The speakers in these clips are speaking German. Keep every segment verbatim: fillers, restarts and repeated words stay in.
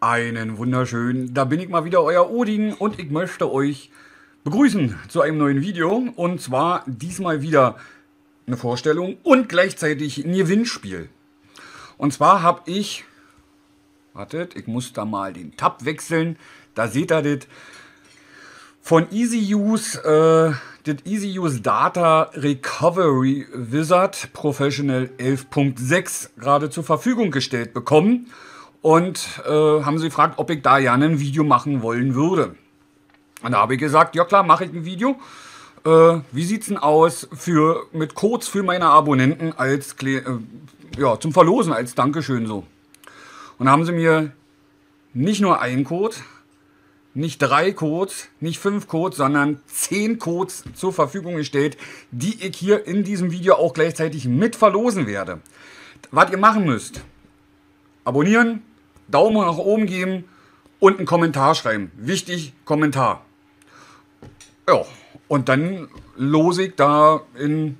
Einen wunderschönen, da bin ich mal wieder, euer Odin, und ich möchte euch begrüßen zu einem neuen Video, und zwar diesmal wieder eine Vorstellung und gleichzeitig ein Gewinnspiel. Und zwar habe ich, wartet, ich muss da mal den Tab wechseln, da seht ihr das, von EaseUS, äh, das EaseUS Data Recovery Wizard Professional elf Punkt sechs gerade zur Verfügung gestellt bekommen. Und äh, haben sie gefragt, ob ich da ja ein Video machen wollen würde. Und da habe ich gesagt, ja klar, mache ich ein Video. Äh, wie sieht es denn aus für, mit Codes für meine Abonnenten als äh, ja, zum Verlosen, als Dankeschön so. Und da haben sie mir nicht nur einen Code, nicht drei Codes, nicht fünf Codes, sondern zehn Codes zur Verfügung gestellt, die ich hier in diesem Video auch gleichzeitig mit verlosen werde. Was ihr machen müsst: abonnieren, Daumen nach oben geben und einen Kommentar schreiben. Wichtig, Kommentar. Ja, und dann lose ich da in,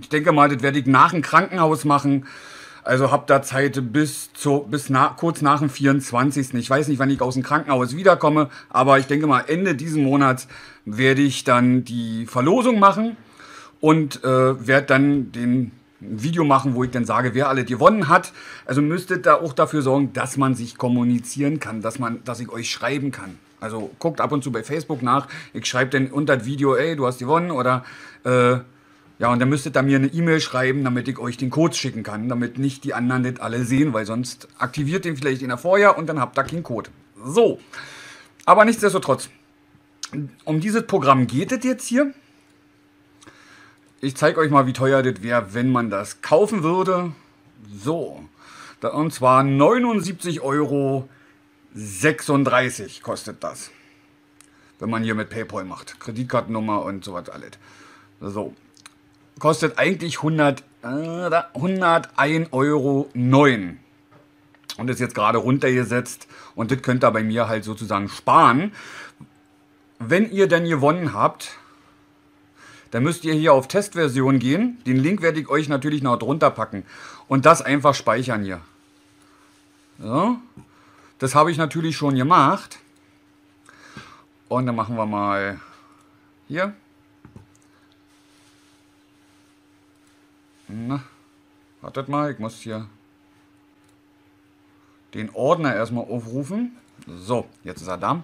ich denke mal, das werde ich nach dem Krankenhaus machen. Also habe da Zeit bis, zu, bis na, kurz nach dem vierundzwanzigsten Ich weiß nicht, wann ich aus dem Krankenhaus wiederkomme, aber ich denke mal, Ende diesen Monats werde ich dann die Verlosung machen und äh, werde dann den ein Video machen, wo ich dann sage, wer alle gewonnen hat. Also müsstet da auch dafür sorgen, dass man sich kommunizieren kann, dass man, dass ich euch schreiben kann. Also guckt ab und zu bei Facebook nach. Ich schreibe dann unter das Video, ey, du hast gewonnen, oder äh, ja, und dann müsstet da mir eine E-Mail schreiben, damit ich euch den Code schicken kann, damit nicht die anderen das alle sehen, weil sonst aktiviert den vielleicht in der vorher und dann habt ihr keinen Code. So, aber nichtsdestotrotz, um dieses Programm geht es jetzt hier. Ich zeige euch mal, wie teuer das wäre, wenn man das kaufen würde. So, und zwar neunundsiebzig Euro sechsunddreißig kostet das, wenn man hier mit PayPal macht, Kreditkartennummer und sowas alles. So, kostet eigentlich hunderteins Euro neun. Und ist jetzt gerade runtergesetzt, und das könnt ihr bei mir halt sozusagen sparen. Wenn ihr denn gewonnen habt, dann müsst ihr hier auf Testversion gehen. Den Link werde ich euch natürlich noch drunter packen. Und das einfach speichern hier. So. Das habe ich natürlich schon gemacht. Und dann machen wir mal hier. Na, wartet mal, ich muss hier den Ordner erstmal aufrufen. So, jetzt ist er da.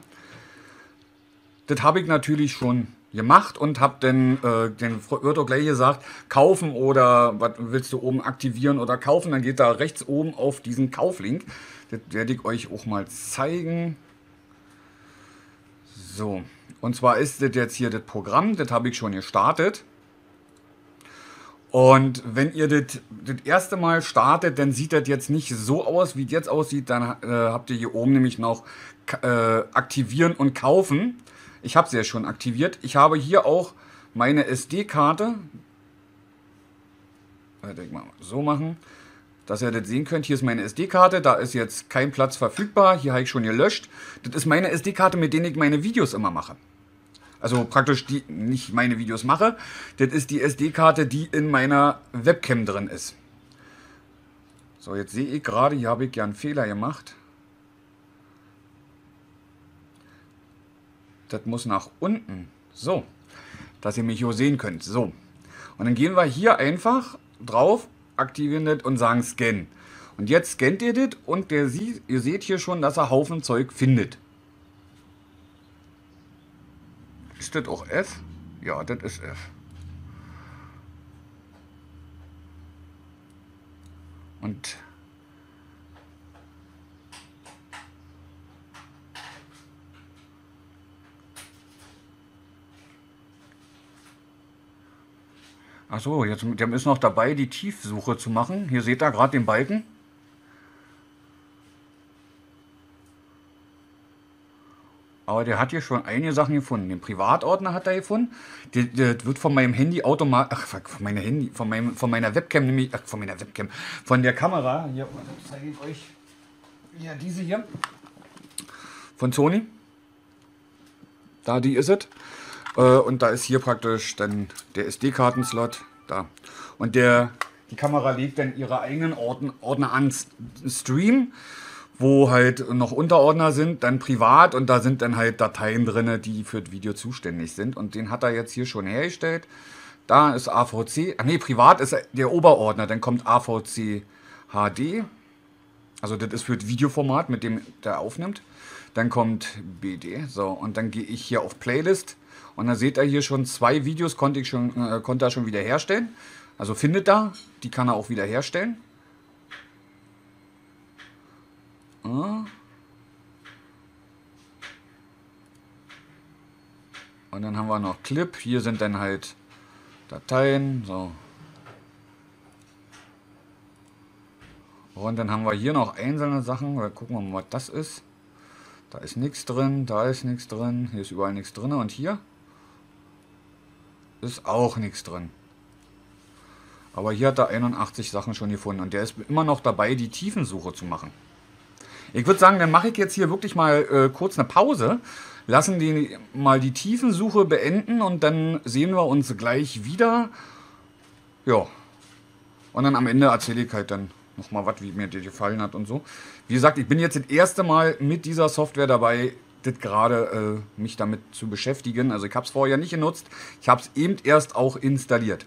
Das habe ich natürlich schon gemacht und habe dann äh, den Virtual gleich gesagt, kaufen oder was willst du oben aktivieren oder kaufen, dann geht da rechts oben auf diesen Kauflink. Das werde ich euch auch mal zeigen. So, und zwar ist das jetzt hier das Programm, das habe ich schon gestartet. Und wenn ihr das, das erste Mal startet, dann sieht das jetzt nicht so aus, wie das jetzt aussieht. Dann äh, habt ihr hier oben nämlich noch äh, aktivieren und kaufen. Ich habe sie ja schon aktiviert. Ich habe hier auch meine S D-Karte. So machen, dass ihr das sehen könnt. Hier ist meine S D-Karte. Da ist jetzt kein Platz verfügbar. Hier habe ich schon gelöscht. Das ist meine S D-Karte, mit der ich meine Videos immer mache. Also praktisch die, nicht meine Videos mache. Das ist die S D-Karte, die in meiner Webcam drin ist. So, jetzt sehe ich gerade, hier habe ich ja einen Fehler gemacht. Das muss nach unten, so, dass ihr mich hier sehen könnt. So, und dann gehen wir hier einfach drauf, aktivieren das und sagen Scan. Und jetzt scannt ihr das und der sieht, ihr seht hier schon, dass er Haufen Zeug findet. Ist das auch F? Ja, das ist F. Und achso, jetzt ist noch dabei, die Tiefsuche zu machen. Hier seht ihr gerade den Balken. Aber der hat hier schon einige Sachen gefunden. Den Privatordner hat er gefunden. Der, der wird von meinem Handy automatisch, ach, von meiner Handy, von, meinem, von meiner Webcam, nämlich, ach, von meiner Webcam, von der Kamera, hier zeige ich euch, ja, diese hier, von Sony. Da, die ist es. Und da ist hier praktisch dann der S D-Kartenslot, da. Und der, die Kamera legt dann ihre eigenen Ordner an, Stream, wo halt noch Unterordner sind, dann privat, und da sind dann halt Dateien drin, die für das Video zuständig sind. Und den hat er jetzt hier schon hergestellt. Da ist A V C, ach nee, privat ist der Oberordner, dann kommt A V C H D, also das ist für das Videoformat, mit dem der aufnimmt. Dann kommt B D, so, und dann gehe ich hier auf Playlist und dann seht ihr hier schon zwei Videos, konnte ich schon, äh, konnte er schon wieder herstellen. Also findet da, die kann er auch wieder herstellen. Und dann haben wir noch Clip. Hier sind dann halt Dateien. So. Und dann haben wir hier noch einzelne Sachen. Wir gucken wir mal, was das ist. Da ist nichts drin, da ist nichts drin, hier ist überall nichts drin. Und hier ist auch nichts drin. Aber hier hat er einundachtzig Sachen schon gefunden. Und der ist immer noch dabei, die Tiefensuche zu machen. Ich würde sagen, dann mache ich jetzt hier wirklich mal äh, kurz eine Pause, lassen die mal die Tiefensuche beenden und dann sehen wir uns gleich wieder. Ja, und dann am Ende erzähle ich halt dann nochmal was, wie mir das gefallen hat und so. Wie gesagt, ich bin jetzt das erste Mal mit dieser Software dabei, das gerade äh, mich damit zu beschäftigen. Also ich habe es vorher nicht genutzt, ich habe es eben erst auch installiert.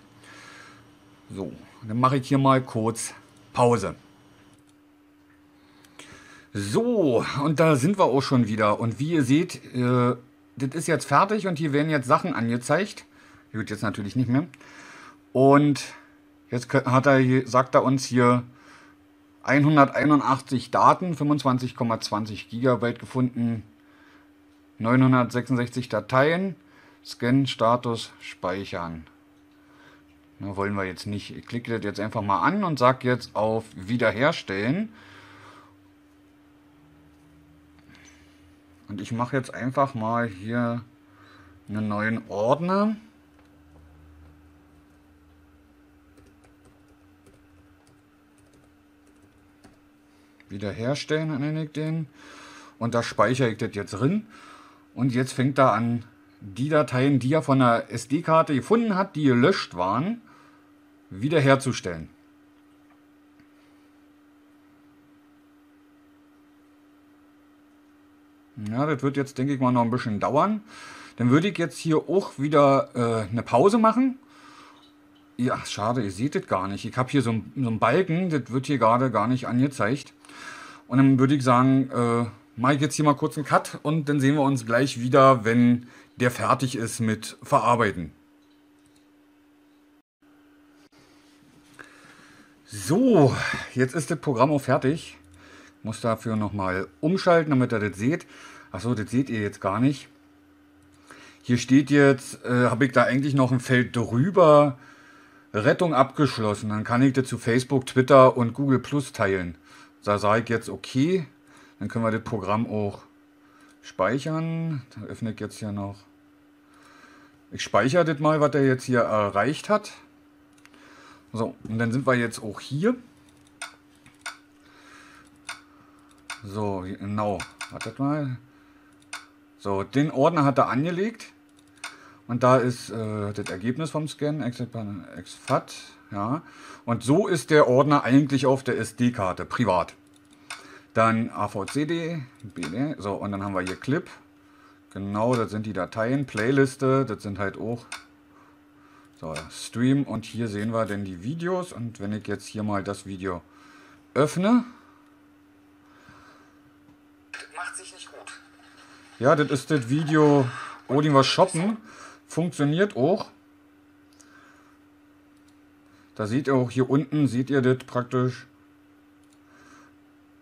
So, dann mache ich hier mal kurz Pause. So, und da sind wir auch schon wieder. Und wie ihr seht, äh, das ist jetzt fertig und hier werden jetzt Sachen angezeigt. Gut, jetzt natürlich nicht mehr. Und jetzt hat er, sagt er uns hier hunderteinundachtzig Daten, fünfundzwanzig Komma zwanzig Gigabyte gefunden, neunhundertsechsundsechzig Dateien, Scan, Status, Speichern. Na, wollen wir jetzt nicht. Ich klicke das jetzt einfach mal an und sage jetzt auf Wiederherstellen. Und ich mache jetzt einfach mal hier einen neuen Ordner. Wiederherstellen, nenne ich den. Und da speichere ich das jetzt drin. Und jetzt fängt er an, die Dateien, die er von der S D-Karte gefunden hat, die gelöscht waren, wiederherzustellen. Ja, das wird jetzt, denke ich mal, noch ein bisschen dauern. Dann würde ich jetzt hier auch wieder äh, eine Pause machen. Ja, schade, ihr seht das gar nicht. Ich habe hier so einen, so einen Balken, das wird hier gerade gar nicht angezeigt. Und dann würde ich sagen, äh, mache ich jetzt hier mal kurz einen Cut und dann sehen wir uns gleich wieder, wenn der fertig ist mit Verarbeiten. So, jetzt ist das Programm auch fertig. Muss dafür nochmal umschalten, damit ihr das seht. Achso, das seht ihr jetzt gar nicht. Hier steht jetzt, äh, habe ich da eigentlich noch ein Feld drüber, Rettung abgeschlossen. Dann kann ich das zu Facebook, Twitter und Google Plus teilen. Da sage ich jetzt okay. Dann können wir das Programm auch speichern. Da öffne ich jetzt hier noch. Ich speichere das mal, was er jetzt hier erreicht hat. So, und dann sind wir jetzt auch hier. So, genau, wartet mal. So, den Ordner hat er angelegt. Und da ist äh, das Ergebnis vom Scan, exfat, ja. Und so ist der Ordner eigentlich auf der S D-Karte, privat. Dann A V C D, B D, so, und dann haben wir hier Clip. Genau, das sind die Dateien, Playliste, das sind halt auch so, Stream. Und hier sehen wir dann die Videos. Und wenn ich jetzt hier mal das Video öffne, macht sich nicht gut. Ja, das ist das Video Odin was shoppen. Funktioniert auch. Da seht ihr auch hier unten, seht ihr das praktisch.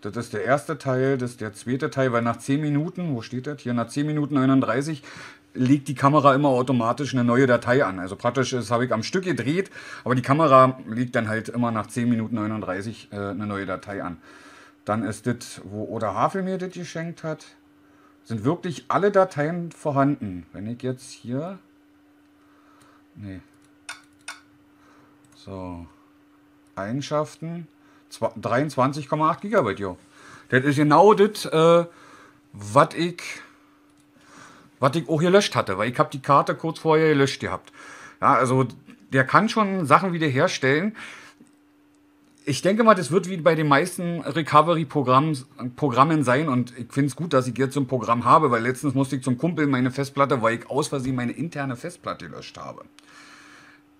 Das ist der erste Teil, das ist der zweite Teil, weil nach zehn Minuten, wo steht das? Hier nach zehn Minuten einunddreißig legt die Kamera immer automatisch eine neue Datei an. Also praktisch, das habe ich am Stück gedreht, aber die Kamera legt dann halt immer nach zehn Minuten einunddreißig äh, eine neue Datei an. Dann ist das, wo Oda Havel mir das geschenkt hat. sind wirklich alle Dateien vorhanden. Wenn ich jetzt hier... Nee. So. Eigenschaften. dreiundzwanzig Komma acht Gigabyte, jo. Das ist genau das, äh, was ich... was ich auch gelöscht hatte, weil ich habe die Karte kurz vorher gelöscht gehabt. Ja, also der kann schon Sachen wiederherstellen. Ich denke mal, das wird wie bei den meisten Recovery-Programmen sein und ich finde es gut, dass ich jetzt so ein Programm habe, weil letztens musste ich zum Kumpel meine Festplatte, weil ich aus Versehen meine interne Festplatte gelöscht habe.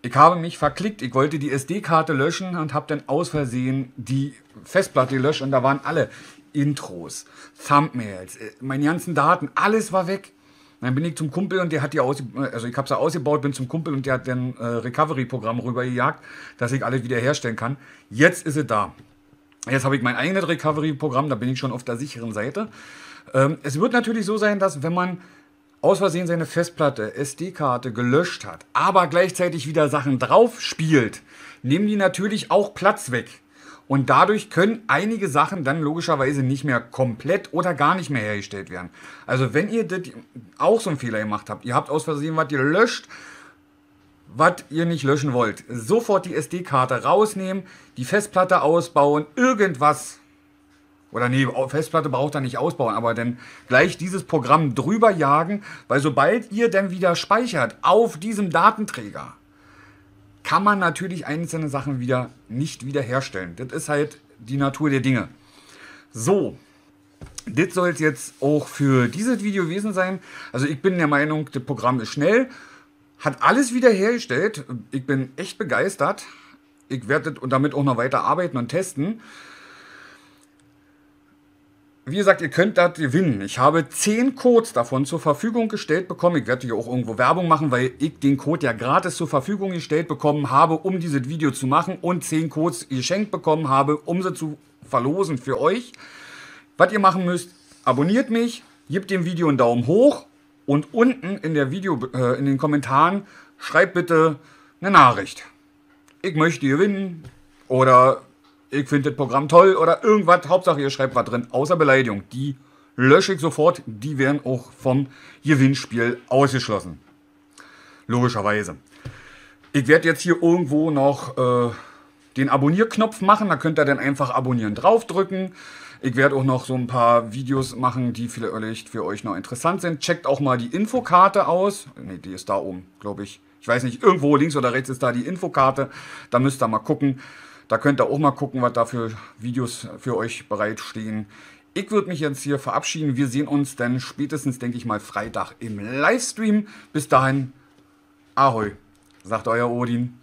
Ich habe mich verklickt, ich wollte die S D-Karte löschen und habe dann aus Versehen die Festplatte gelöscht und da waren alle Intros, Thumbnails, meine ganzen Daten, alles war weg. Dann bin ich zum Kumpel und der hat die aus, also ich habe sie ausgebaut, bin zum Kumpel und der hat dann äh, Recovery-Programm rübergejagt, dass ich alles wiederherstellen kann. Jetzt ist es da. Jetzt habe ich mein eigenes Recovery-Programm, da bin ich schon auf der sicheren Seite. Ähm, es wird natürlich so sein, dass wenn man aus Versehen seine Festplatte, S D-Karte gelöscht hat, aber gleichzeitig wieder Sachen drauf spielt, nehmen die natürlich auch Platz weg. Und dadurch können einige Sachen dann logischerweise nicht mehr komplett oder gar nicht mehr hergestellt werden. Also wenn ihr das auch so einen Fehler gemacht habt, ihr habt aus Versehen was ihr löscht, was ihr nicht löschen wollt, sofort die S D-Karte rausnehmen, die Festplatte ausbauen, irgendwas. Oder nee, Festplatte braucht ihr nicht ausbauen, aber dann gleich dieses Programm drüber jagen, weil sobald ihr dann wieder speichert auf diesem Datenträger, kann man natürlich einzelne Sachen wieder nicht wiederherstellen. Das ist halt die Natur der Dinge. So, das soll es jetzt auch für dieses Video gewesen sein. Also ich bin der Meinung, das Programm ist schnell, hat alles wiederhergestellt. Ich bin echt begeistert. Ich werde damit auch noch weiter arbeiten und testen. Wie gesagt, ihr könnt das gewinnen. Ich habe zehn Codes davon zur Verfügung gestellt bekommen. Ich werde hier auch irgendwo Werbung machen, weil ich den Code ja gratis zur Verfügung gestellt bekommen habe, um dieses Video zu machen und zehn Codes geschenkt bekommen habe, um sie zu verlosen für euch. Was ihr machen müsst, abonniert mich, gebt dem Video einen Daumen hoch und unten in der Video, äh, in den Kommentaren schreibt bitte eine Nachricht. Ich möchte gewinnen oder... ich finde das Programm toll oder irgendwas. Hauptsache, ihr schreibt was drin, außer Beleidigung. Die lösche ich sofort. Die werden auch vom Gewinnspiel ausgeschlossen. Logischerweise. Ich werde jetzt hier irgendwo noch äh, den Abonnierknopf machen. Da könnt ihr dann einfach abonnieren draufdrücken. Ich werde auch noch so ein paar Videos machen, die vielleicht für euch noch interessant sind. Checkt auch mal die Infokarte aus. Ne, die ist da oben, glaube ich. Ich weiß nicht, irgendwo links oder rechts ist da die Infokarte. Da müsst ihr mal gucken. Da könnt ihr auch mal gucken, was da für Videos für euch bereitstehen. Ich würde mich jetzt hier verabschieden. Wir sehen uns dann spätestens, denke ich mal, Freitag im Livestream. Bis dahin, Ahoi, sagt euer Odin.